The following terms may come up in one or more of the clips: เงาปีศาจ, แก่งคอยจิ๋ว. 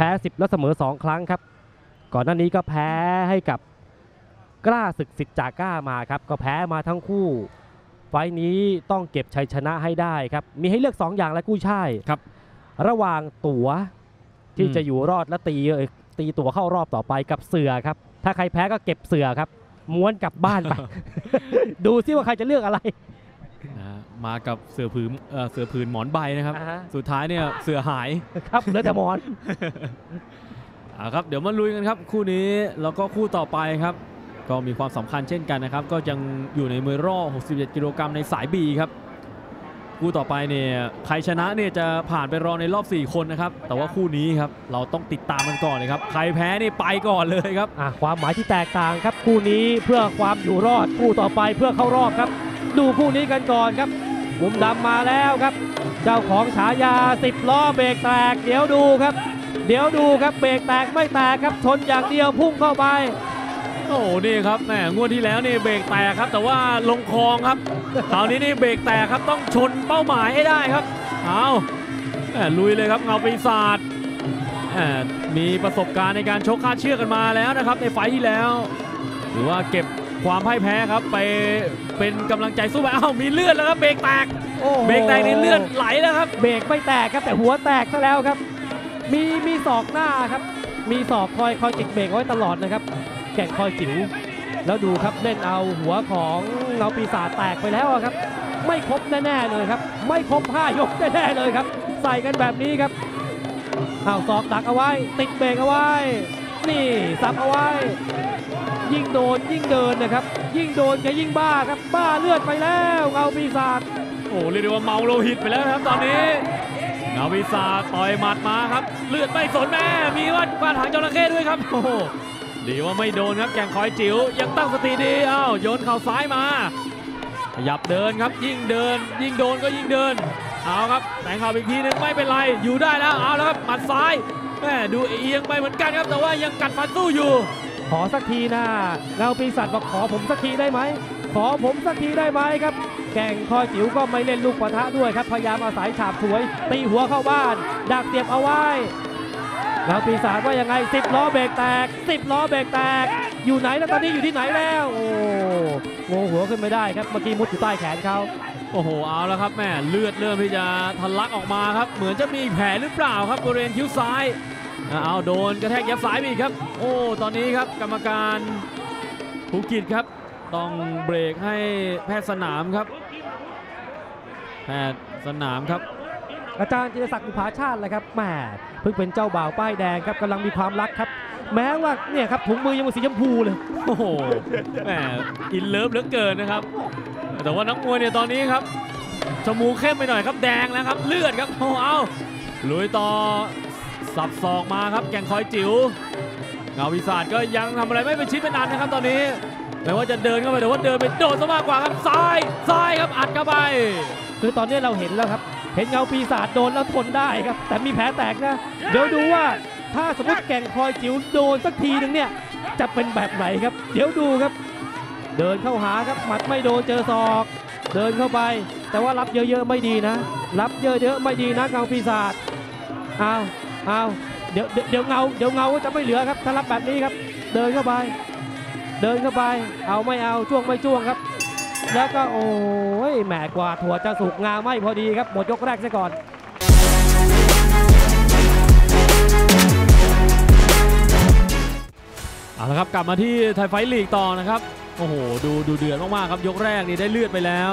พ้10แล้วเสมอ2ครั้งครับก่อนหน้านี้ก็แพ้ให้กับกล้าศึกสิทธิ์จาก้ามาครับก็แพ้มาทั้งคู่ไฟนี้ต้องเก็บชัยชนะให้ได้ครับมีให้เลือก2อย่างและกู้ช่ายครับระหว่างตั๋วที่จะอยู่รอดและตีตั๋วเข้ารอบต่อไปกับเสือครับถ้าใครแพ้ก็เก็บเสือครับม้วนกลับบ้านไป ดูซิว่าใครจะเลือกอะไรมากับเสือผืนหมอนใบนะครับสุดท้ายเนี่ยเสือหายครับเหลือแต่หมอนครับเดี๋ยวมาลุยกันครับคู่นี้แล้วก็คู่ต่อไปครับก็มีความสำคัญเช่นกันนะครับก็ยังอยู่ในมวยรอบ67กิโลกรัมในสาย B ครับคู่ต่อไปเนี่ยใครชนะเนี่ยจะผ่านไปรอในรอบ4คนนะครับแต่ว่าคู่นี้ครับเราต้องติดตามกันก่อนเลยครับใครแพ้นี่ไปก่อนเลยครับความหมายที่แตกต่างครับคู่นี้เพื่อความอยู่รอดคู่ต่อไปเพื่อเข้ารอบครับดูคู่นี้กันก่อนครับมุมดำมาแล้วครับเจ้าของฉายา10ล้อเบรกแตกเดี๋ยวดูครับเบรกแตกไม่แตกครับชนอย่างเดียวพุ่งเข้าไปโอ้นี่ครับแหมงวดที่แล้วนี่เบรกแตกครับแต่ว่าลงคลองครับคราวนี้นี่เบรกแตกครับต้องชนเป้าหมายให้ได้ครับเอาลุยเลยครับเงาปีศาจมีประสบการณ์ในการชกคาดเชือกกันมาแล้วนะครับในไฟที่แล้วหรือว่าเก็บความพ่ายแพ้ครับไปเป็นกำลังใจสู้ไปอ้าวมีเลือดแล้วครับเบรกแตกเบรกแตกนี่เลือดไหลแล้วครับเบรกไม่แตกครับแต่หัวแตกซะแล้วครับมีศอกหน้าครับมีศอกคอยจิกเบรกไว้ตลอดนะครับแก่งคอยจิ๋วแล้วดูครับเล่นเอาหัวของเงาปีศาจแตกไปแล้วครับไม่ครบแน่ๆเลยครับไม่ครบ5ยกแน่ๆเลยครับใส่กันแบบนี้ครับเอาศอกดักเอาไว้ติดเบรกเอาไว้นี่ซับเอาไว้ยิ่งโดนยิ่งเดินนะครับยิ่งโดนจะยิ่งบ้าครับบ้าเลือดไปแล้วเงาปีศาจโอ้เรียกได้ว่าเมาโลหิตไปแล้วครับตอนนี้เงาปีศาจต่อยหมัดมาครับเลือดไม่สนแม่มีว่าฟาดหางจระเข้ด้วยครับโอ้ดีว่าไม่โดนครับแก่งคอยจิ๋วยังตั้งสติดีอ้าวโยนเข่าซ้ายมาขยับเดินครับยิ่งเดินยิ่งโดนก็ยิ่งเดินเอาครับแต่งเข่าอีกทีนึงไม่เป็นไรอยู่ได้แล้วเอาแล้วครับหมัดซ้ายแม่ดูเอียงไปเหมือนกันครับแต่ว่ายังกัดฟันสู้อยู่ขอสักทีนะเราปีศาจบอกขอผมสักทีได้ไหมครับแก่งคอยจิ๋วก็ไม่เล่นลูกปะทะด้วยครับพยายามอาศัยฉาบถวยตีหัวเข้าบ้านดักเตียบเอาไว้เราปีศาจว่ายังไง10ล้อเบรกแตกอยู่ไหนแล้วตอนนี้อยู่ที่ไหนแล้วโอ้โหหัวขึ้นไม่ได้ครับเมื่อกี้มุดอยู่ใต้แขนเขาโอ้โหเอาแล้วครับแม่เลือดเริ่มที่จะทะลักออกมาครับเหมือนจะมีแผลหรือเปล่าครับบริเวณคิ้วซ้ายเอาโดนกระแทกยับซ้ายอีกครับโอ้ตอนนี้ครับกรรมการภูกิจครับต้องเบรกให้แพทย์สนามครับอาจารย์จิรศักดิ์ภูผาชาติเลยครับแหมเพิ่งเป็นเจ้าบ่าวป้ายแดงครับกำลังมีความรักครับแม้ว่าเนี่ยครับถุงมือยังเป็นสีชมพูเลยโอ้โหแหมอินเลิฟเหลือเกินนะครับแต่ว่านักมวยเนี่ยตอนนี้ครับจมูกเข้มไปหน่อยครับแดงแล้วครับเลือดครับโอ้เอาลุยต่อสับศอกมาครับแก่งคอยจิ๋วเงาปีศาจก็ยังทำอะไรไม่เป็นชิ้นเป็นอันนะครับตอนนี้ไม่ว่าจะเดินเข้าไปแต่ว่าเดินไปโดนซะมากกว่าครับซ้ายครับอัดเข้าไปคือตอนนี้เราเห็นแล้วครับเห็นเงาปีศาจโดนแล้วทนได้ครับแต่มีแผลแตกนะเดี๋ยวดูว่าถ้าสมมติแก่งคอยจิ๋วโดนสักทีนึงเนี่ยจะเป็นแบบไหนครับเดี๋ยวดูครับเดินเข้าหาครับหมัดไม่โดนเจอศอกเดินเข้าไปแต่ว่ารับเยอะๆไม่ดีนะเงาปีศาจเอาเดี๋ยวเงาจะไม่เหลือครับถ้ารับแบบนี้ครับเดินเข้าไปเอาไม่เอาจ้วงครับแล้วก็โอ้ยแหมกว่าถั่วจะสุกงาไม่พอดีครับหมดยกแรกซะก่อนเอาละครับกลับมาที่ไทยไฟท์ลีกต่อนะครับโอ้โหดูเดือดมากๆครับยกแรกนี่ได้เลือดไปแล้ว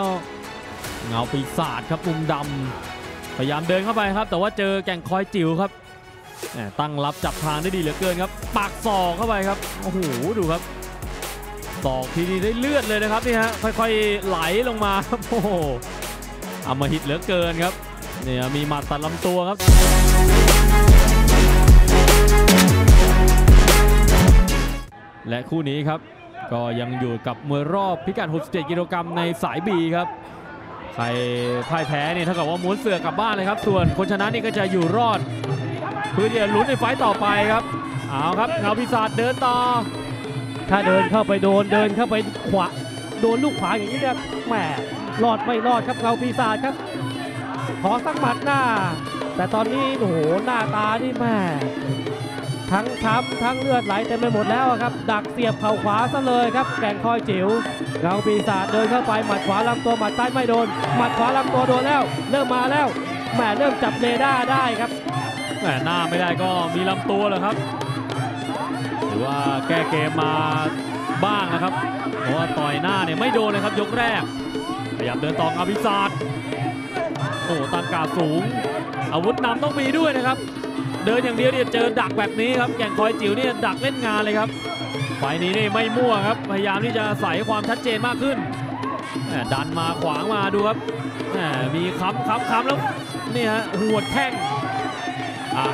เงาปีศาจครับมุมดำพยายามเดินเข้าไปครับแต่ว่าเจอแก่งคอยจิ๋วครับตั้งรับจับทางได้ดีเหลือเกินครับปากศอกเข้าไปครับโอ้โหดูครับศอกทีนี้ได้เลือดเลยนะครับนี่ฮะค่อยๆไหลลงมาครับโอ้โหอำมหิตเหลือเกินครับเนี่ยมีหมัดตัดลำตัวครับและคู่นี้ครับก็ยังอยู่กับมวยรอบพิกัด67กิโลกรัมในสาย B ครับใครพ่ายแพ้เนี่ยเท่ากับว่าม้วนเสือกลับบ้านเลยครับส่วนคนชนะนี่ก็จะอยู่รอดเพื่อที่จะลุ้นในไฟต์ต่อไปครับเอาครับเงาปีศาจเดินต่อถ้าเดินเข้าไปขวาโดนลูกขวาอย่างนี้เนี่ยแหมรอดไม่รอดครับเงาปีศาจครับขอสักหมัดหน้า แต่ตอนนี้โอ้โหหน้าตานี่แม่ทั้งช้ำทั้งเลือดไหลเต็มไปหมดแล้วครับดักเสียบเข่าขวาซะเลยครับแก่งคอยจิ๋วเงาปีศาจเดินเข้าไปหมัดขวาลำตัวหมัดซ้ายไม่โดนหมัดขวาลำตัวโดนแล้วเริ่มมาแล้วแม่เริ่มจับเรดาร์ได้ครับแม่หน้าไม่ได้ก็มีลำตัวเลยครับหรือว่าแก้เกมมาบ้างนะครับเพราะว่าต่อยหน้าเนี่ยไม่โดนเลยครับยกแรกพยายามเดินต่อเงาปีศาจโอ้โหตั้งการสูงอาวุธนำต้องมีด้วยนะครับเดินอย่างเดียวเนี่ยเจอดักแบบนี้ครับแก่งคอยจิ๋วเนี่ยดักเล่นงานเลยครับฝ่ายนี้นี่ไม่มั่วครับพยายามที่จะใส่ความชัดเจนมากขึ้นดันมาขวางมาดูครับมีค้ำแล้วนี่ฮะหัวแข้ง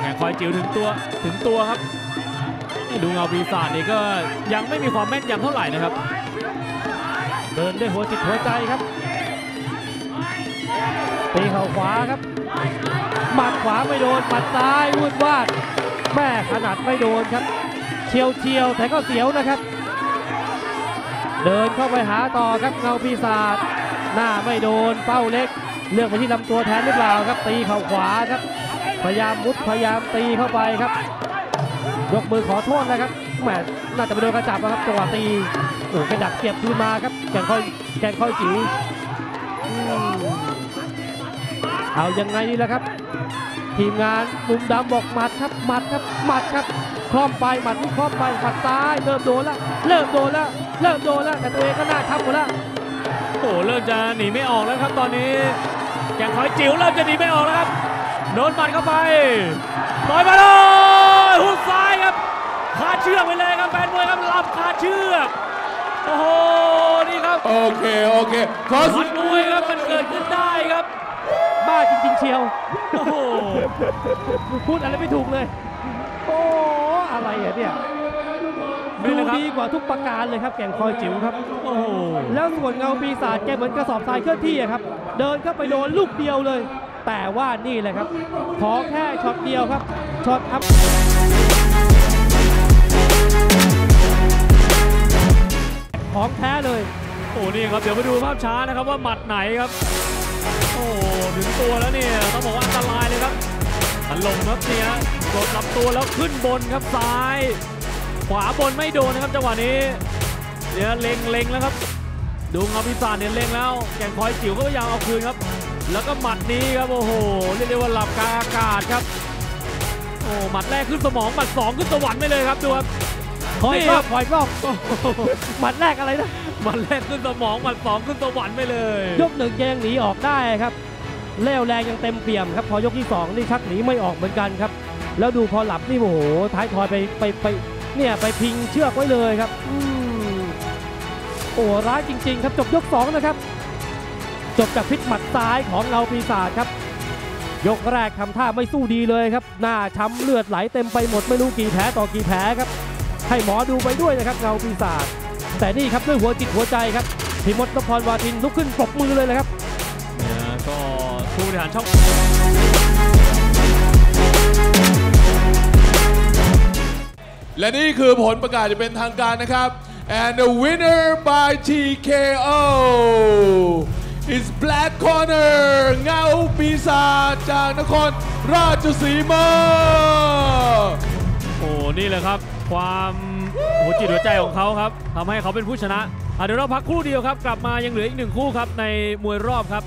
แก่งคอยจิ๋วถึงตัวครับดูเงาปีศาจนี่ก็ยังไม่มีความแม่นยำเท่าไหร่นะครับเดินด้วยหัวจิตหัวใจครับตีเข่าขวาครับหมัดขวาไม่โดนหมัดซ้ายวุ่นวาดแม่ขนาดไม่โดนครับเฉียวแต่ก็เสียวนะครับเดินเข้าไปหาต่อครับเงาปีศาจหน้าไม่โดนเป้าเล็กเลือกไปที่ลำตัวแทนหรือเปล่าครับตีเข่าขวาครับพยายามมุดพยายามตีเข้าไปครับยกมือขอโทษนะครับแม่น่าจะไปโดนกระจับนะครับจังหวะตีโอ้กระดักเสียบคืนมาครับแก่งคอยจิ๋วเอายังไงนี่แหละครับทีมงานมุมดำบอกหมัดครับคล่อมไปหมัดคล่อมไปหมัดซ้ายเริ่มโดนแล้วแต่ตัวเองก็น่าทับหมดแล้วโอ้เริ่มจะหนีไม่ออกแล้วครับตอนนี้แก่งคอยจิ๋วเริ่มจะหนีไม่ออกแล้วครับโดนหมัดเข้าไปต่อยมาเลยหุบซ้ายครับขาดเชือกไปเลยครับแฟนมวยครับรับขาดเชือกโอ้โหนี่ครับโอเคขอสุดมวยครับมันเกิดขึ้นได้ครับบ้าจริงๆเชียวโอ้โหพูดอะไรไม่ถูกเลยโอ้อะไรเนี่ยดูดีกว่าทุกประการเลยครับแก่งคอยจิ๋วครับโอ้แล้วส่วนเงาปีศาจแกเหมือนกระสอบทรายเคลื่อนที่ครับเดินเข้าไปโดนลูกเดียวเลยแต่ว่านี่แหละครับขอแค่ช็อตเดียวครับช็อตของแท้เลยโอ้นี่ครับเดี๋ยวมาดูภาพช้านะครับว่าหมัดไหนครับโอ้ถึงตัวแล้วเนี่ยต้องบอกว่าอันตรายเลยครับตัดลงครับเนี่ยกดลำตัวแล้วขึ้นบนครับซ้ายขวาบนไม่โดนนะครับจังหวะนี้เนี่ยเล็งแล้วครับดูเงาปีศาจเนี่ยเล็งแล้วแก่งคอยจิ๋วก็พยายามเอาคืนครับแล้วก็หมัดนี้ครับโอ้โหเรียกได้ว่าหลับกลางอากาศครับโอ้หมัดแรกขึ้นสมองหมัดสองขึ้นสวรรค์ไปเลยครับดูครับคอยกล้องหมัดแรกอะไรนะหมัดแรกขึ้นสมองหมัดสองขึ้นสวรรค์ไปเลยยกหนึ่งยังหนีออกได้ครับเลี้ยวแรงยังเต็มเปี่ยมครับพอยกที่2นี่ชักหนีไม่ออกเหมือนกันครับแล้วดูพอหลับนี่โอ้โหท้ายทอยไปเนี่ยไปพิงเชือกไว้เลยครับโอ้ร้ายจริงๆครับจบยก2นะครับจบจากพิษหมัดซ้ายของเงาปีศาจครับยกแรกทำท่าไม่สู้ดีเลยครับหน้าช้ำเลือดไหลเต็มไปหมดไม่รู้กี่แผลต่อกี่แผลครับให้หมอดูไปด้วยนะครับเงาปีศาจแต่นี่ครับด้วยหัวจิตหัวใจครับพิมพ์นพพรวาทินลุกขึ้นปรบมือเลยนะครับก็ผู้บริหารช่องและนี่คือผลประกาศจะเป็นทางการนะครับ and the winner by TKO is black corner เงาปีศาจจากนครราชสีมาโอ้นี่แหละครับความหัวจิตหัวใจของเขาครับทำให้เขาเป็นผู้ชนะเดี๋ยวเราพักคู่เดียวครับกลับมายังเหลืออีก1คู่ครับในมวยรอบครับ